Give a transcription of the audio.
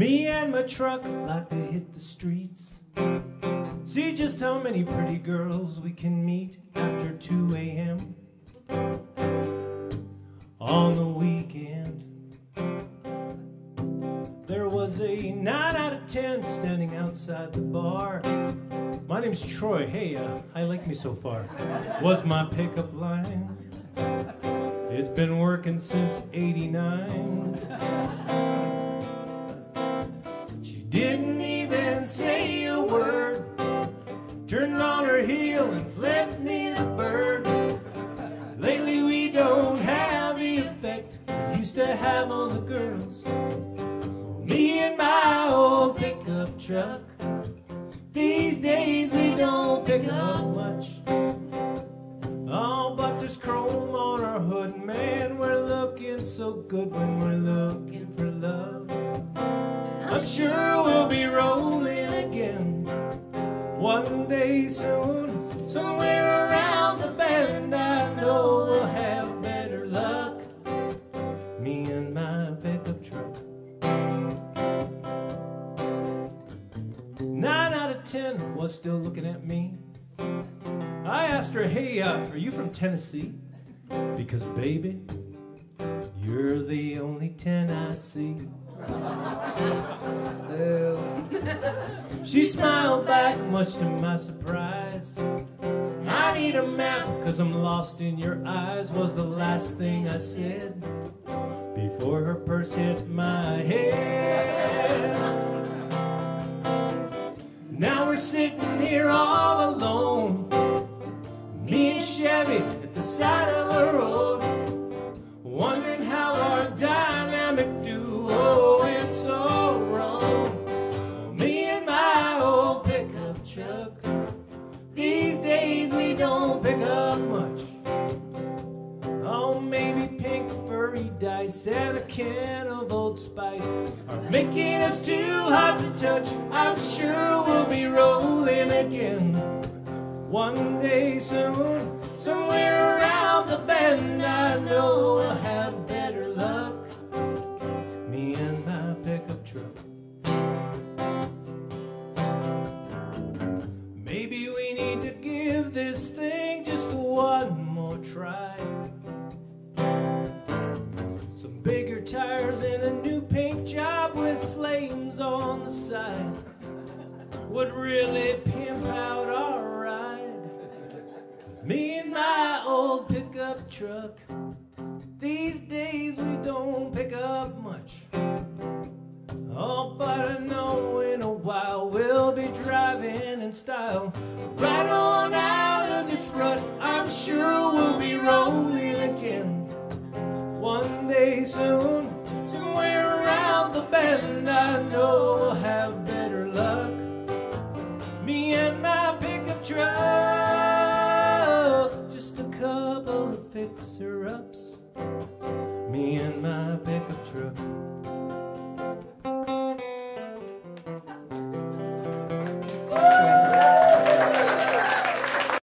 Me and my truck like to hit the streets. See just how many pretty girls we can meet after 2 a.m. on the weekend. There was a 9 out of 10 standing outside the bar. My name's Troy, hey, I like me so far, was my pickup line. It's been working since 89. She didn't even say a word, turned on her heel and flipped me the bird. Lately we don't have the effect we used to have on the girls. Me and my old pickup truck, these days we don't pick up much. Oh, but there's chrome on our hood, man, we're looking so good when we're looking for love. I'm sure we'll be rolling again one day soon, somewhere around the bend. I know we'll have better luck, me and my pickup truck. 9 out of 10 was still looking at me. I asked her, hey, are you from Tennessee? Because, baby, you're the only 10 I see. She smiled back, much to my surprise. I need a map, cause I'm lost in your eyes, was the last thing I said before her purse hit my head. Now we're sitting here all alone, me and Chevy at the side of the road, wondering how our dynamic duo went so wrong. Me and my old pickup truck, these days we don't pick up much. Oh, maybe pink furry dice and a can of Old Spice are making us too hot to touch. I'm sure we'll be rolling again one day soon, somewhere around the bend. I know we'll have better luck, me and my pickup truck. Maybe we need to give this thing just one more try. Bigger tires and a new paint job with flames on the side would really pimp out our ride. 'Cause me and my old pickup truck, these days we don't pick up much. Oh, but I know in a while we'll be driving in style right on out of this rut. I'm sure we'll be rolling again one day soon, somewhere around the bend. I know we'll have better luck, me and my pickup truck. Just a couple of fixer-ups.